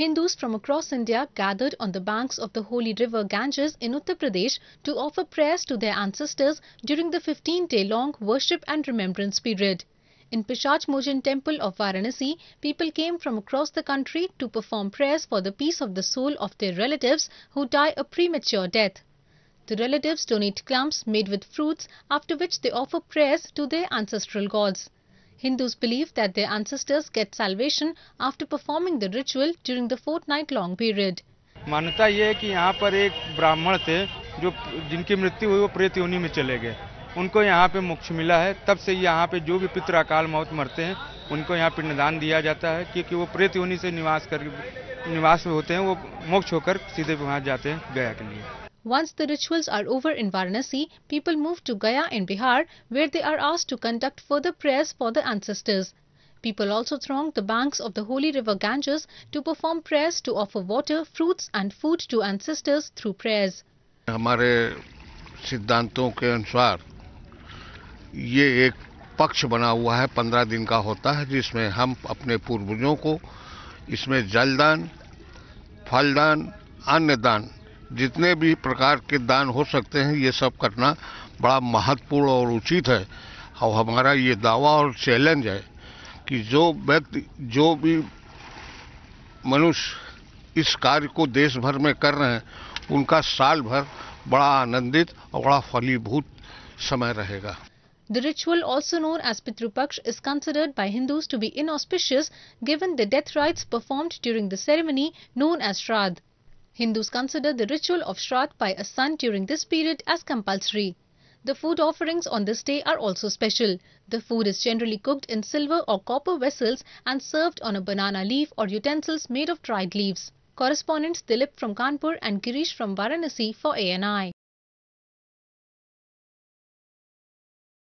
Hindus from across India gathered on the banks of the holy river Ganges in Uttar Pradesh to offer prayers to their ancestors during the 15-day-long worship and remembrance period. In Pishach Mochan Temple of Varanasi, people came from across the country to perform prayers for the peace of the soul of their relatives who die a premature death. The relatives donate clumps made with fruits, after which they offer prayers to their ancestral gods. Hindus believe that their ancestors get salvation after performing the ritual during the fortnight-long period. मान्यता ये है कि यहाँ पर एक ब्राह्मण थे जो जिनकी मृत्यु हुई वो प्रेत योनि में चले गए। उनको यहाँ पे मोक्ष मिला है। तब से यहाँ पे जो भी पितर अकाल मौत मरते हैं, उनको यहाँ पिंडदान दिया जाता है क्योंकि वो प्रेत योनि से निवास में होते हैं। वो मोक्ष होकर सीधे वहाँ जाते हैं गया के लिए। Once the rituals are over in Varanasi, people move to Gaya in Bihar, where they are asked to conduct further prayers for the ancestors. People also throng the banks of the holy river Ganges to perform prayers to offer water, fruits and food to ancestors through prayers. हमारे सिद्धांतों के अनुसार ये एक पक्ष बना हुआ है 15 दिन का होता है जिसमें हम अपने पूर्वजों को इसमें जलदान, फलदान, अन्नदान जितने भी प्रकार के दान हो सकते हैं ये सब करना बड़ा महत्वपूर्ण और उचित है और हमारा ये दावा और चैलेंज है कि जो भी मनुष्य इस कार्य को देश भर में कर रहे हैं उनका साल भर बड़ा आनंदित और बड़ा फलीभूत समय रहेगा। The ritual also known as Pitrupaksh is considered by Hindus to be inauspicious given the death rites performed during the ceremony known as Shraddh. Hindus consider the ritual of Shraddh by a son during this period as compulsory. The food offerings on this day are also special. The food is generally cooked in silver or copper vessels and served on a banana leaf or utensils made of dried leaves. Correspondents Dilip from Kanpur and Girish from Varanasi for ANI.